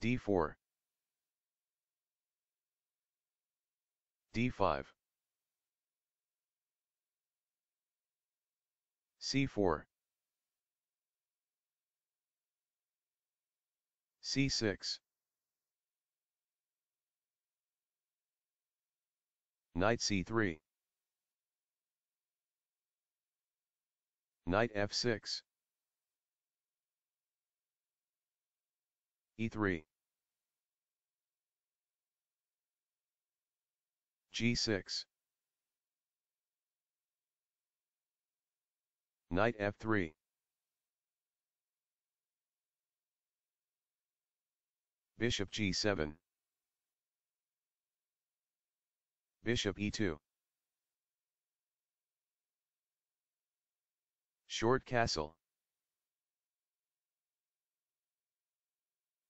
D4 D5 C4 C6 Knight C3 Knight F6 E3 G6 Knight F3 Bishop G7 Bishop E2 Short castle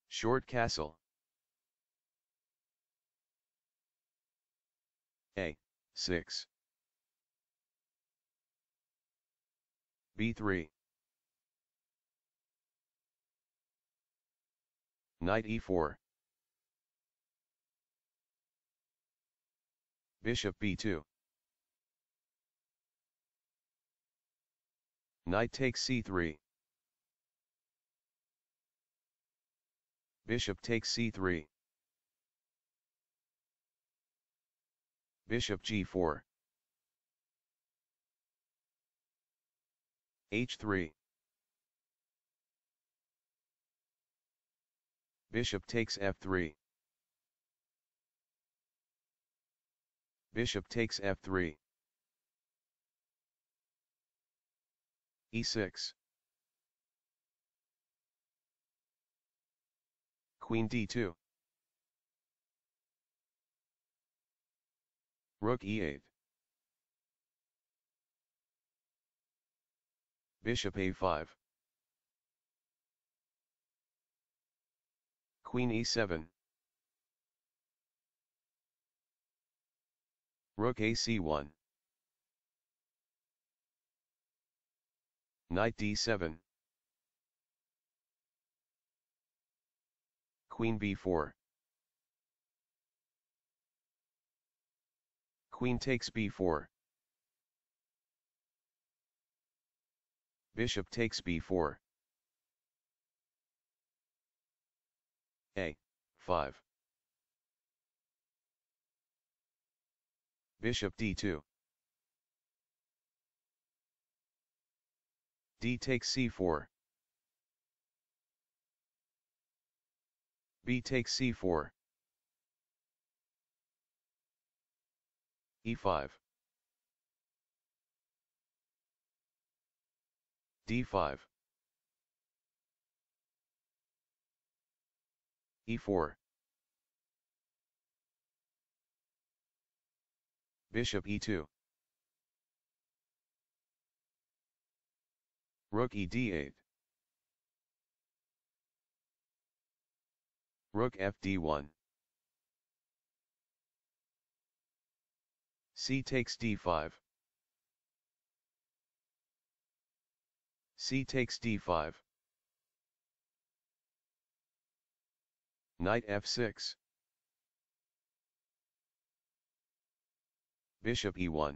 Short castle A6 B3 Knight E4 Bishop B2 Knight takes C3 Bishop takes C3 Bishop G4 H3 Bishop takes F3 Bishop takes F3 E6 Queen D2 Rook E8 Bishop A5 Queen E7 Rook AC1 Knight D7 Queen B4 Queen takes B4 Bishop takes B4 A5 Bishop D2 D takes C4 B takes C4 E5 D5 E4 Bishop E2 Rook E D8 Rook F D1 C takes D5 C takes D5 Knight F6 Bishop E1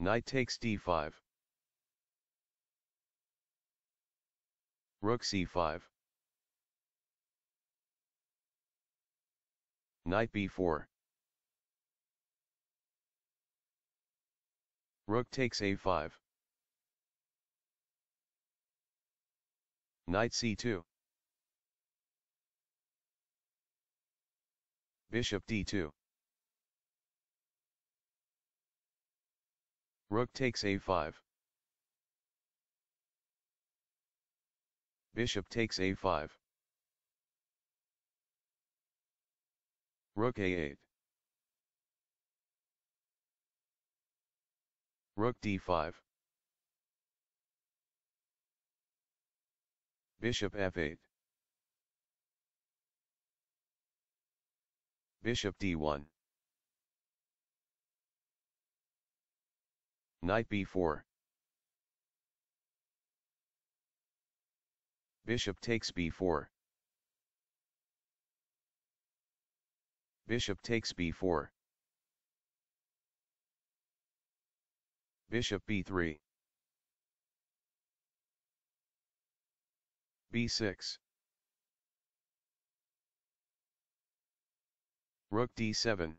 Knight takes D5 Rook C5 Knight B4 Rook takes A5 Knight C2 Bishop D2 Rook takes A5 Bishop takes A5 Rook A8 Rook D5 Bishop F8 Bishop D1 Knight B4 Bishop takes b4. Bishop takes b4. Bishop b3. b6. Rook d7.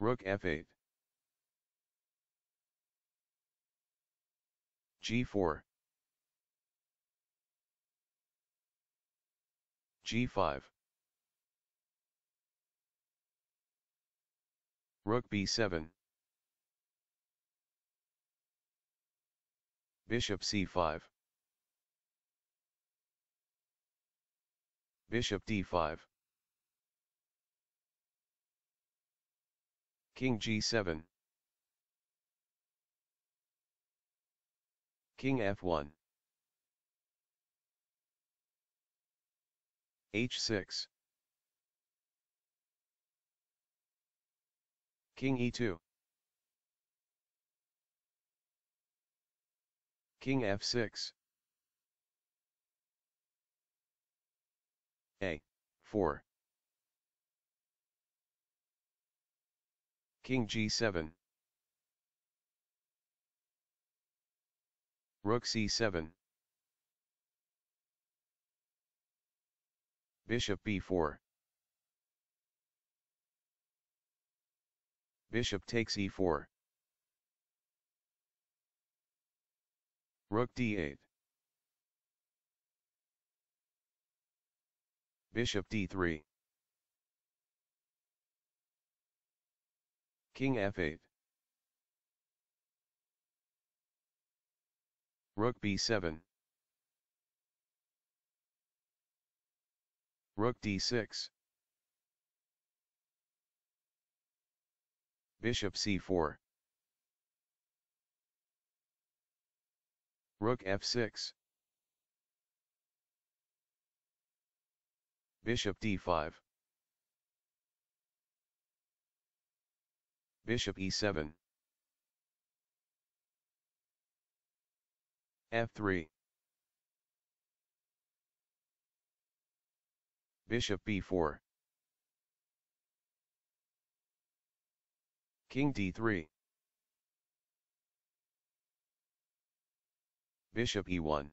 Rook f8. g4. g5. Rook b7. Bishop c5. Bishop d5. King g7. King f1. h6. King e2. King f6. a4. King g7. Rook c7. Bishop b4. Bishop takes e4. Rook d8. Bishop d3. King f8. Rook b7. Rook d6. Bishop c4. Rook f6. Bishop d5. Bishop e7. f3. Bishop b4. King d3. Bishop e1.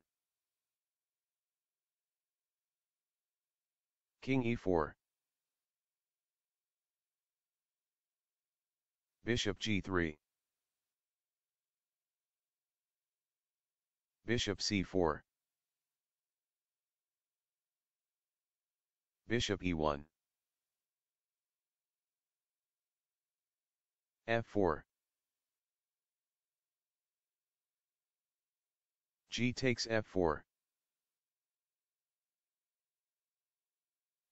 King e4. Bishop g3. Bishop c4. Bishop e1. f4. G takes f4.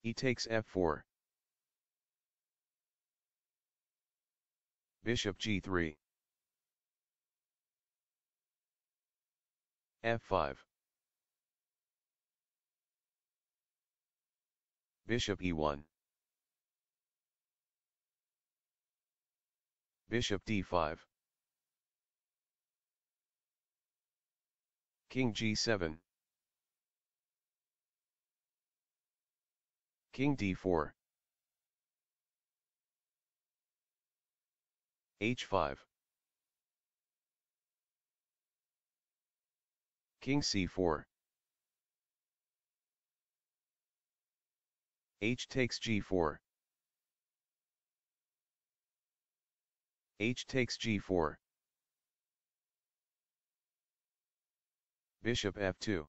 E takes f4. Bishop g3. f5. Bishop e1. Bishop d5. King g7. King d4. h5. King c4. H takes g4. H takes g4. Bishop f2.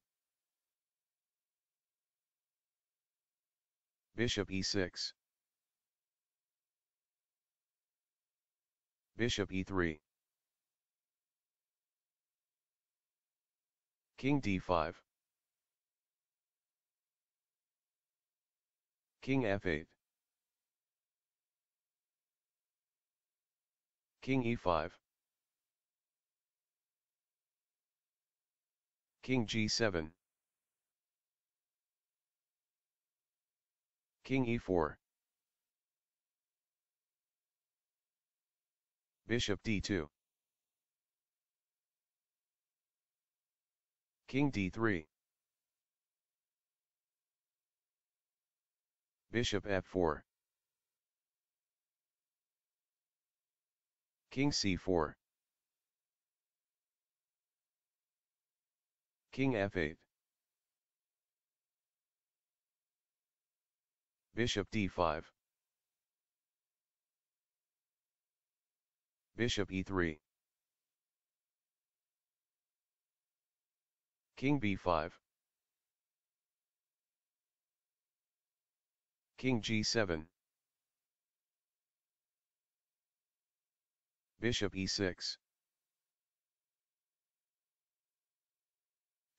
Bishop e6. Bishop e3. King d5. King f8. King e5. King g7. King e4. Bishop d2. King d3. Bishop f4. King c4. King f8. Bishop d5. Bishop e3. King b5. King g7. Bishop e6.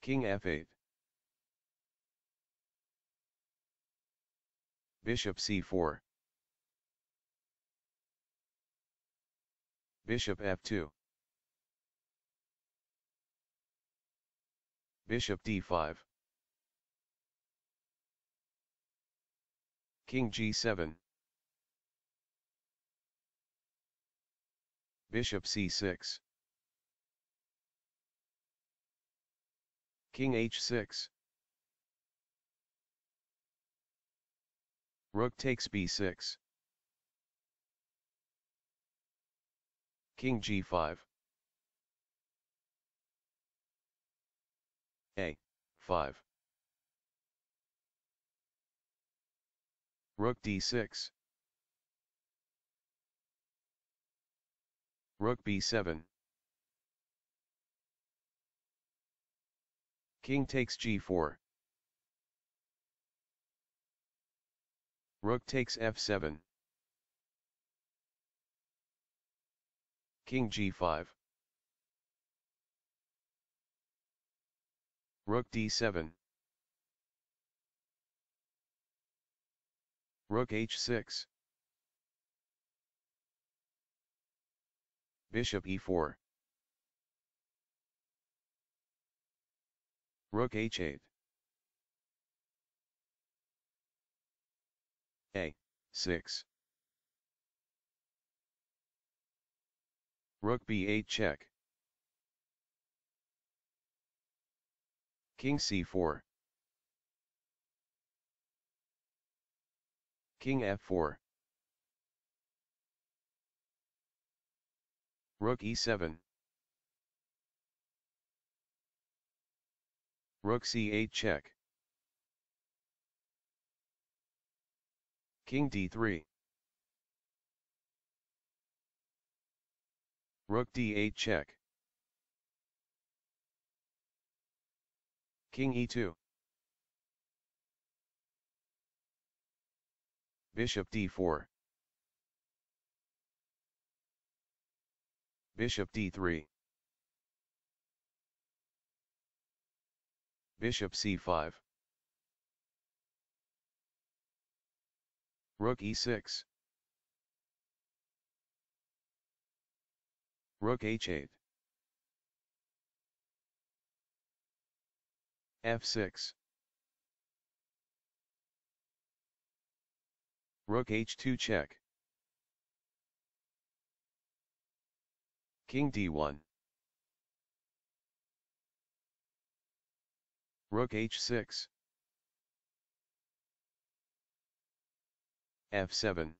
King f8. Bishop c4. Bishop f2. Bishop d5. King g7. Bishop c6. King h6. Rook takes b6. King g5. a5. Rook d6. Rook b7. King takes g4. Rook takes f7. King g5. Rook d7. Rook h6. Bishop e4. Rook h8. a6. Rook b8 check. King c4. King f4. Rook e7. Rook c8 check. King d3. Rook d8 check. King e2. Bishop d4. Bishop d3. Bishop c5. Rook e6. Rook h8. f6. Rook h2 check. King d1. Rook h6. f7.